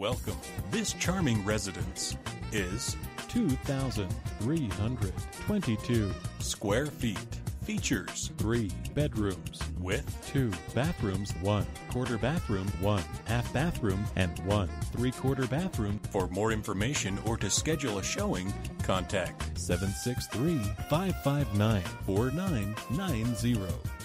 Welcome. This charming residence is 2,322 square feet. Features 3 bedrooms with 2 bathrooms, 1 quarter bathroom, 1 half bathroom, and 1 3/4 bathroom. For more information or to schedule a showing, contact 763-559-4990.